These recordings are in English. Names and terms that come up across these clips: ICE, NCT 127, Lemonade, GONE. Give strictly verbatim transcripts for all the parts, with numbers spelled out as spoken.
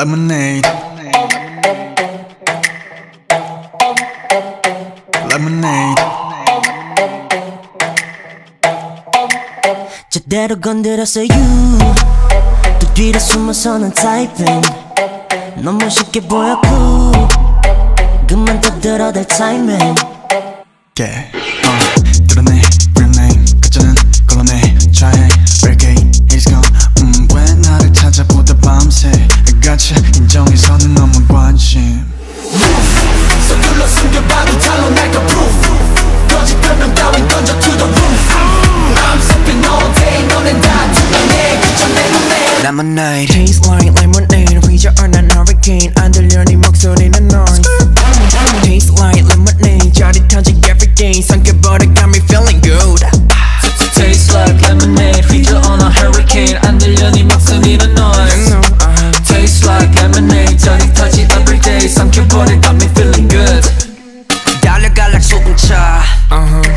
Lemonade. Lemonade. 제대로 건드렸어 you. 또 뒤로 숨어서는 typing. 너무 쉽게 보여 cool. 그만 떠들어 댈 timing. Yeah. Uh, 드러내 real name. 가짜는 걸러내 try. Real game. It's gone. 음, 왜 나를 찾아보다 밤새. 같이 인정해서는 너무 관심. 서둘러 숨겨봐도 달로 날까 proof. 거짓 변명 따윈 던져 to the roof. I'm sipping all day. 너넨 다 드러내. 그저 내 눈에. Lemonade. Taste like lemonade. 위자어 난 hurricane. 안 들려 네 목소리는 noise. Taste like lemonade. 짜릿하지 every day. 삼켜버려 got me feeling good. Taste like lemonade. 위자어 난 hurricane. 안 들려 네 목소리는 noise. Taste like lemonade. 짜릿하지 every day. 삼켜버려 got me feeling good. 달려갈락 소금차.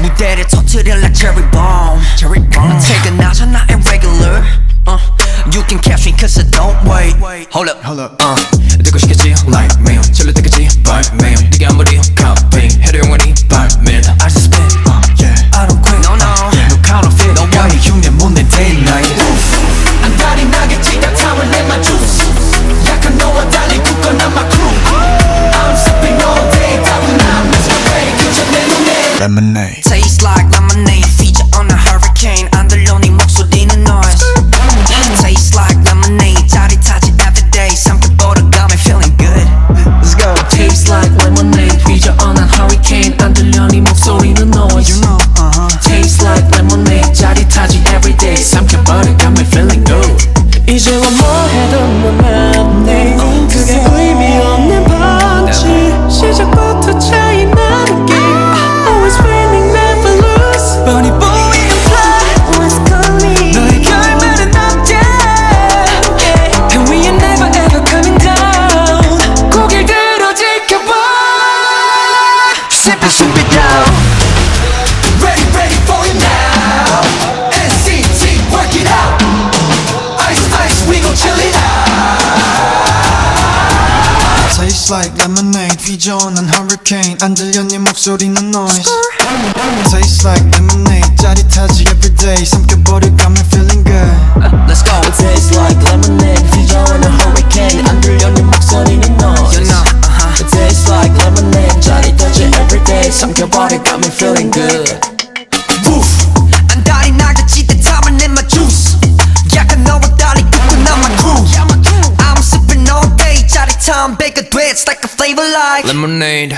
무대를 터뜨려 like cherry bomb. Cherry bomb. 퇴근하자 나의 regular. You can catch me cause I don't wait. Hold up, hold up. Uh, 듣고 싶겠지 like mail. 절로 때까지 by mail. 네가 아무리 copy 해도 영원히 by mail. I just spin. Uh, yeah. I don't quit. No, no. No counterfeit. 너 완이 흉내 못 내 day night. 안달이 나겠지 다 타올 내 my juice. 약한 너와 달리 굳건 난 my crew. I'm sipping all day. 다운 I'm losing my way. 그저 내 눈에. Lemonade. Taste like lemonade. Feature on a hurricane. 안 들려 네 목소리는 noise. Taste like lemonade. 짜릿하지 every day. 삼켜보다 got me feeling good. Let's go. Taste like lemonade. 위자어 난 hurricane. 안 들려 네 목소리는 noise. You know, uh-huh. Taste like lemonade. 짜릿하지 every day. 삼켜보다 got me feeling good. 이제와 뭐해도 넌 맞네. 그게 의미 없는 반지. 시작부터 차이 나는 게 Always winning, never lose. Bunny boy and fly. Always call me. 너의 결말은 Sip it down. Ready, ready for you now. N C T, work it out. Ice, ice, we gon' chill it out. Tastes like lemonade. 위자어 난 hurricane. 안 들려 네 목소리는 noise. Tastes like lemonade. 짜릿하지 every day. 삼켜버려 got me feeling good. Let's go. It tastes like lemonade. 위자어 난 hurricane. 안 들려 네 목소리는 noise. You know. It tastes like lemonade. 짜릿하지 every day. 삼켜버려 got me feeling good. Woof. 안달이 나겠지 내 땀을 내 my juice. 약간 너와 달리 굳건 난 my crew. I'm sipping all day. 짜릿함 배가 돼. It's like a flavor like lemonade.